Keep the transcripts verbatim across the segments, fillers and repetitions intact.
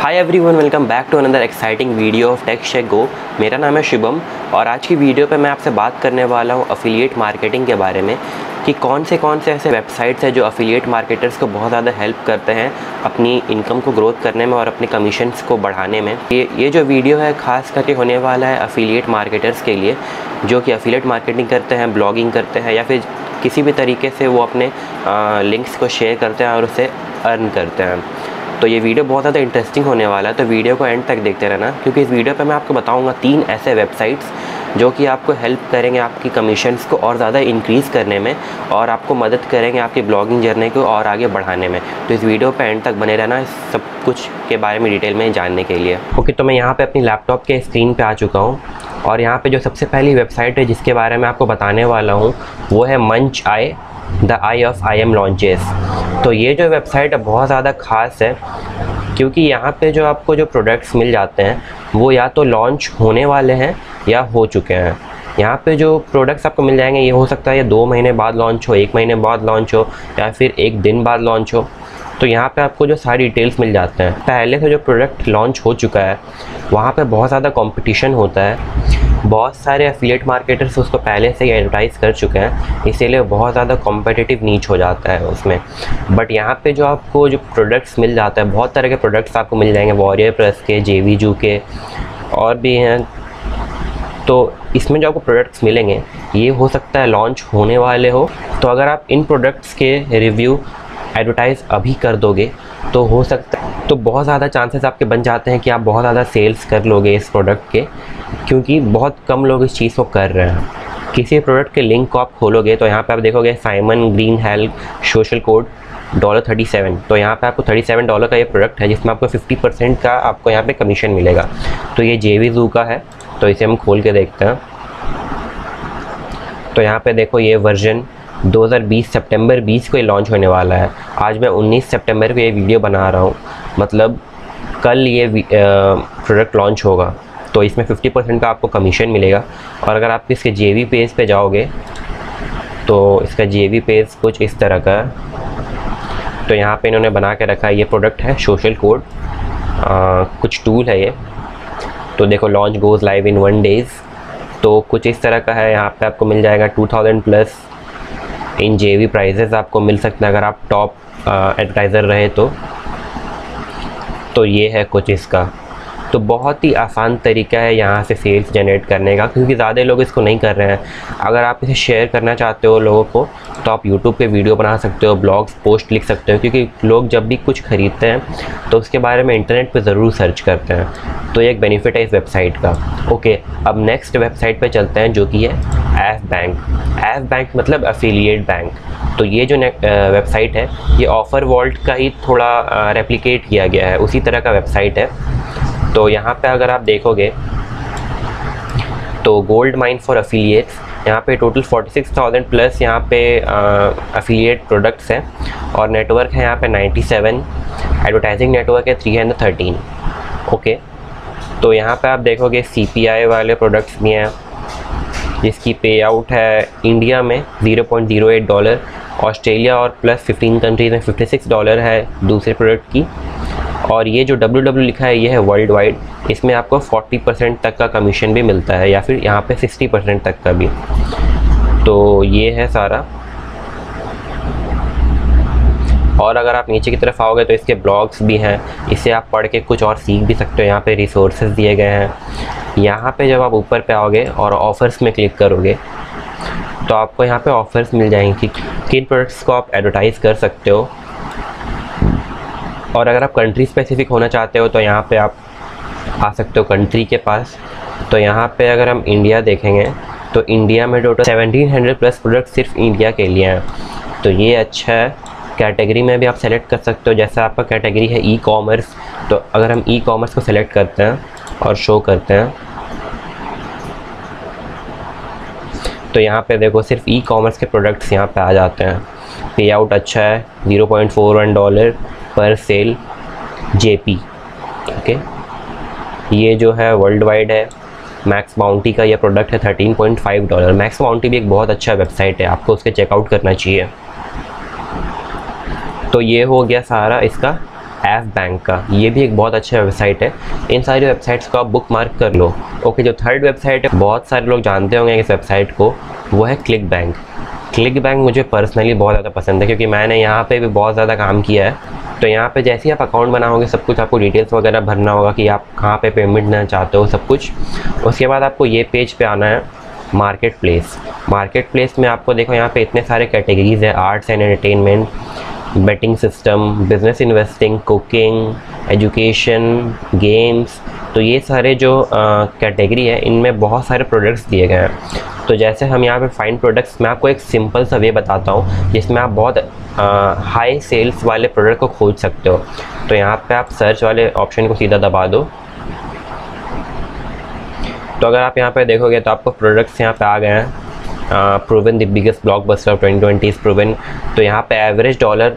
Hi everyone, welcome back to another exciting video of tech techs go. मेरा नाम है शुभम और आज की वीडियो पे मैं आपसे बात करने वाला हूँ अफिलिएट मार्केटिंग के बारे में कि कौन से कौन से ऐसे वेबसाइट्स हैं जो अफिलिएट मार्केटर्स को बहुत ज़्यादा हेल्प करते हैं अपनी इनकम को ग्रोथ करने में और अपने कमीशंस को बढ़ाने में। ये ये जो वीडियो है खास करके होने वाला है अफिलिएट मार्केटर्स के लिए जो कि अफिलिएट मार्केटिंग करते हैं, ब्लॉगिंग करते हैं या फिर किसी भी तरीके से वो अपने लिंक्स को शेयर करते हैं और उसे अर्न करते हैं। तो ये वीडियो बहुत ज़्यादा इंटरेस्टिंग होने वाला है, तो वीडियो को एंड तक देखते रहना क्योंकि इस वीडियो पर मैं आपको बताऊंगा तीन ऐसे वेबसाइट्स जो कि आपको हेल्प करेंगे आपकी कमीशंस को और ज़्यादा इंक्रीज़ करने में और आपको मदद करेंगे आपकी ब्लॉगिंग जर्नी को और आगे बढ़ाने में। तो इस वीडियो पर एंड तक बने रहना सब कुछ के बारे में डिटेल में जानने के लिए। ओके okay, तो मैं यहाँ पर अपनी लैपटॉप के स्क्रीन पर आ चुका हूँ और यहाँ पर जो सबसे पहली वेबसाइट है जिसके बारे में आपको बताने वाला हूँ वो है मंच I the I of I M launches. तो ये जो वेबसाइट बहुत ज़्यादा ख़ास है क्योंकि यहाँ पे जो आपको जो प्रोडक्ट्स मिल जाते हैं वो या तो लॉन्च होने वाले हैं या हो चुके हैं। यहाँ पे जो प्रोडक्ट्स आपको मिल जाएंगे ये हो सकता है ये दो महीने बाद लॉन्च हो, एक महीने बाद लॉन्च हो या फिर एक दिन बाद लॉन्च हो। तो यहाँ पे आपको जो सारी डिटेल्स मिल जाते हैं। पहले से जो प्रोडक्ट लॉन्च हो चुका है वहाँ पे बहुत ज़्यादा कंपटीशन होता है, बहुत सारे एफिलिएट मार्केटर्स उसको पहले से ही एडवर्टाइज़ कर चुके हैं, इसीलिए बहुत ज़्यादा कॉम्पिटिटिव नीच हो जाता है उसमें। बट यहाँ पे जो आपको जो प्रोडक्ट्स मिल जाता है, बहुत तरह के प्रोडक्ट्स आपको मिल जाएंगे, वॉरियर प्लस के, जे वी जू के और भी हैं। तो इसमें जो आपको प्रोडक्ट्स मिलेंगे ये हो सकता है लॉन्च होने वाले हो, तो अगर आप इन प्रोडक्ट्स के रिव्यू एडवर्टाइज़ अभी कर दोगे तो हो सकता है तो बहुत ज़्यादा चांसेस आपके बन जाते हैं कि आप बहुत ज़्यादा सेल्स कर लोगे इस प्रोडक्ट के, क्योंकि बहुत कम लोग इस चीज़ को कर रहे हैं। किसी प्रोडक्ट के लिंक को आप खोलोगे तो यहाँ पे आप देखोगे Simon green health social code dollar thirty seven. तो यहाँ पे आपको थर्टी सेवन डॉलर का ये प्रोडक्ट है जिसमें आपको फिफ्टी परसेंट का आपको यहाँ पे कमीशन मिलेगा। तो ये जे वी जू का है, तो इसे हम खोल के देखते हैं। तो यहाँ पर देखो ये वर्जन दो हज़ार बीस सितंबर बीस को ये लॉन्च होने वाला है। आज मैं उन्नीस सितंबर को ये वीडियो बना रहा हूँ, मतलब कल ये प्रोडक्ट लॉन्च होगा। तो इसमें फिफ्टी परसेंट का आपको कमीशन मिलेगा और अगर आप इसके जेवी पेज पे जाओगे तो इसका जेवी पेज कुछ इस तरह का है। तो यहाँ पे इन्होंने बना के रखा है, ये प्रोडक्ट है सोशल कोड, आ, कुछ टूल है ये। तो देखो launch goes live in one days, तो कुछ इस तरह का है। यहाँ पर आपको मिल जाएगा टू थाउजेंड प्लस इन जेवी प्राइजेस आपको मिल सकता है अगर आप टॉप एडवर्टाइज़र रहे तो। तो ये है कुछ इसका। तो बहुत ही आसान तरीका है यहाँ से सेल्स जनरेट करने का क्योंकि ज़्यादा लोग इसको नहीं कर रहे हैं। अगर आप इसे शेयर करना चाहते हो लोगों को तो आप यूट्यूब पे वीडियो बना सकते हो, ब्लॉग्स पोस्ट लिख सकते हो, क्योंकि लोग जब भी कुछ ख़रीदते हैं तो उसके बारे में इंटरनेट पे ज़रूर सर्च करते हैं। तो ये एक बेनिफिट है इस वेबसाइट का। ओके, अब नेक्स्ट वेबसाइट पर चलते हैं जो कि है ऐफ बैंक। ऐफ बैंक मतलब एफिलिएट बैंक। तो ये जो वेबसाइट है ये ऑफरवॉल्ट का ही थोड़ा रेप्लिकेट किया गया है, उसी तरह का वेबसाइट है। तो यहाँ पे अगर आप देखोगे तो गोल्ड माइन फॉर अफिलिएट्स, यहाँ पे टोटल छियालीस हज़ार प्लस यहाँ पे अफिलिएट प्रोडक्ट्स हैं और नेटवर्क है यहाँ पे नाइन्टी सेवन, एडवर्टाइजिंग नेटवर्क है थ्री हंड्रेड थर्टीन। ओके, तो यहाँ पे आप देखोगे सीपीआई वाले प्रोडक्ट्स भी हैं जिसकी पे आउट है इंडिया में zero point zero eight dollar, Australia और प्लस फिफ्टीन कंट्रीज़ में फिफ्टी सिक्स डॉलर है दूसरे प्रोडक्ट की। और ये जो डब्ल्यू डब्ल्यू लिखा है ये है वर्ल्ड वाइड, इसमें आपको फोर्टी परसेंट तक का कमीशन भी मिलता है या फिर यहाँ पे सिक्सटी परसेंट तक का भी। तो ये है सारा। और अगर आप नीचे की तरफ आओगे तो इसके ब्लॉग्स भी हैं, इसे आप पढ़ के कुछ और सीख भी सकते हो। यहाँ पे रिसोर्सेज दिए गए हैं। यहाँ पे जब आप ऊपर पे आओगे और ऑफ़र्स में क्लिक करोगे तो आपको यहाँ पे ऑफ़र्स मिल जाएंगे कि किन प्रोडक्ट्स को आप एडवर्टाइज़ कर सकते हो। और अगर आप कंट्री स्पेसिफिक होना चाहते हो तो यहाँ पे आप आ सकते हो कंट्री के पास। तो यहाँ पे अगर हम इंडिया देखेंगे तो इंडिया में total seventeen hundred plus product सिर्फ इंडिया के लिए हैं। तो ये अच्छा है। कैटेगरी में भी आप सेलेक्ट कर सकते हो, जैसा आपका कैटेगरी है ई कॉमर्स, तो अगर हम ई कॉमर्स को सेलेक्ट करते हैं और शो करते हैं तो यहाँ पे देखो सिर्फ ई कॉमर्स के प्रोडक्ट्स यहाँ पे आ जाते हैं। पे आउट अच्छा है zero point four one dollar पर सेल जेपी। ओके, ये जो है वर्ल्ड वाइड है। मैक्स बाउंटी का ये प्रोडक्ट है thirteen point five dollar. Max bounty भी एक बहुत अच्छा वेबसाइट है, आपको उसके चेकआउट करना चाहिए। तो ये हो गया सारा इसका AffBank का, ये भी एक बहुत अच्छा वेबसाइट है। इन सारी वेबसाइट्स को आप बुक मार्क कर लो। ओके, जो थर्ड वेबसाइट है, बहुत सारे लोग जानते होंगे इस वेबसाइट को, वो है क्लिकबैंक। क्लिकबैंक मुझे पर्सनली बहुत ज़्यादा पसंद है क्योंकि मैंने यहाँ पे भी बहुत ज़्यादा काम किया है। तो यहाँ पे जैसे ही आप अकाउंट बनाओगे सब कुछ आपको डिटेल्स वगैरह भरना होगा कि आप कहाँ पे पेमेंट देना चाहते हो, सब कुछ। उसके बाद आपको ये पेज पे आना है, मार्केट प्लेस। मार्केट प्लेस में आपको देखो यहाँ पे इतने सारे कैटेगरीज़ है, arts and entertainment, betting system, business investing, cooking, education, games. तो ये सारे जो कैटेगरी है इनमें बहुत सारे प्रोडक्ट्स दिए गए हैं। तो जैसे हम यहाँ पे फाइंड प्रोडक्ट्स, मैं आपको एक सिंपल सा वे बताता हूँ जिसमें आप बहुत हाई सेल्स वाले प्रोडक्ट को खोज सकते हो। तो यहाँ पे आप सर्च वाले ऑप्शन को सीधा दबा दो। तो अगर आप यहाँ पे देखोगे तो आपको प्रोडक्ट्स यहाँ पे आ गए हैं। Proven the biggest blockbuster of twenty twenty is proven. तो यहाँ पे एवरेज डॉलर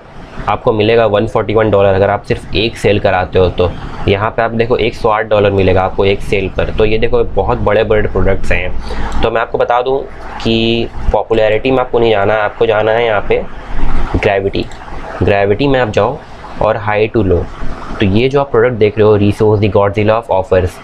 आपको मिलेगा एक सौ इकतालीस डॉलर अगर आप सिर्फ एक सेल कराते हो। तो यहाँ पे आप देखो एक सौ आठ डॉलर मिलेगा आपको एक सेल पर। तो ये देखो बहुत बड़े बड़े प्रोडक्ट्स हैं। तो मैं आपको बता दूँ कि पॉपुलैरिटी में आपको नहीं जाना है, आपको जाना है यहाँ पे ग्रेविटी। ग्रेविटी में आप जाओ और हाई टू लो। तो ये जो आप प्रोडक्ट देख रहे हो, resource the Godzilla of offers,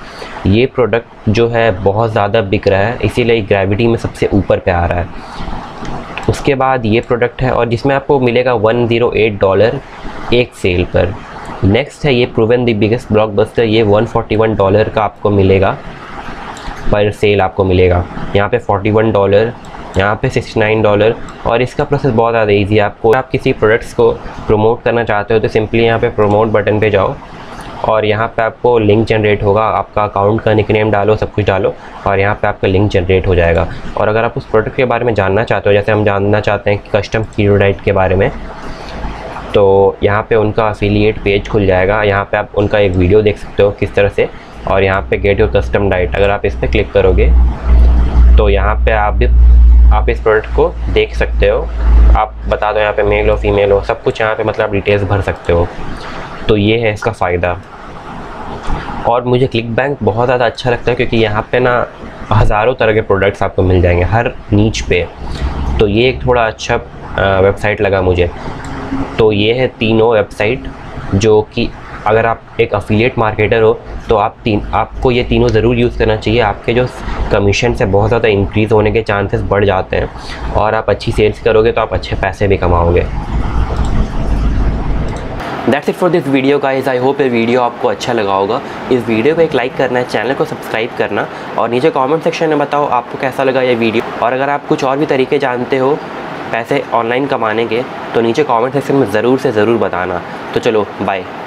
ये प्रोडक्ट जो है बहुत ज़्यादा बिक रहा है, इसीलिए ग्रेविटी में सबसे ऊपर पे आ रहा है। उसके बाद ये प्रोडक्ट है और जिसमें आपको मिलेगा एक सौ आठ डॉलर एक सेल पर। नेक्स्ट है ये प्रूवन द बिगेस्ट ब्लॉकबस्टर, ये एक सौ इकतालीस डॉलर का आपको मिलेगा पर सेल आपको मिलेगा। यहाँ पे इकतालीस डॉलर, यहाँ पे उनहत्तर डॉलर। और इसका प्रोसेस बहुत ज़्यादा इजी है। आपको आप किसी प्रोडक्ट्स को प्रमोट करना चाहते हो तो सिंपली यहाँ पे प्रमोट बटन पे जाओ और यहाँ पे आपको लिंक जनरेट होगा। आपका अकाउंट का निकनेम डालो, सब कुछ डालो और यहाँ पे आपका लिंक जनरेट हो जाएगा। और अगर आप उस प्रोडक्ट के बारे में जानना चाहते हो, जैसे हम जानना चाहते हैं कि कस्टम कीरोडाइट के बारे में, तो यहाँ पे उनका अफिलिएट पेज खुल जाएगा। यहाँ पे आप उनका एक वीडियो देख सकते हो किस तरह से। और यहाँ पे गेट योर कस्टम डाइट, अगर आप इस पर क्लिक करोगे तो यहाँ पे आप भी आप इस प्रोडक्ट को देख सकते हो। आप बता दो यहाँ पे मेल हो, फीमेल हो, सब कुछ यहाँ पे मतलब डिटेल्स भर सकते हो। तो ये है इसका फ़ायदा। और मुझे क्लिकबैंक बहुत ज़्यादा अच्छा लगता है क्योंकि यहाँ पे ना हज़ारों तरह के प्रोडक्ट्स आपको मिल जाएंगे हर नीच पे। तो ये एक थोड़ा अच्छा वेबसाइट लगा मुझे। तो ये है तीनों वेबसाइट जो कि अगर आप एक अफिलिएट मार्केटर हो तो आप तीन आपको ये तीनों ज़रूर यूज़ करना चाहिए। आपके जो कमीशन से बहुत ज़्यादा इंक्रीज़ होने के चांसेस बढ़ जाते हैं और आप अच्छी सेल्स करोगे तो आप अच्छे पैसे भी कमाओगे। That's it for this video guys. I hope ये वीडियो आपको अच्छा लगा होगा। इस वीडियो को एक लाइक करना है, चैनल को सब्सक्राइब करना और नीचे कमेंट सेक्शन में बताओ आपको कैसा लगा ये वीडियो। और अगर आप कुछ और भी तरीके जानते हो पैसे ऑनलाइन कमाने के तो नीचे कमेंट सेक्शन में ज़रूर से ज़रूर बताना। तो चलो बाय।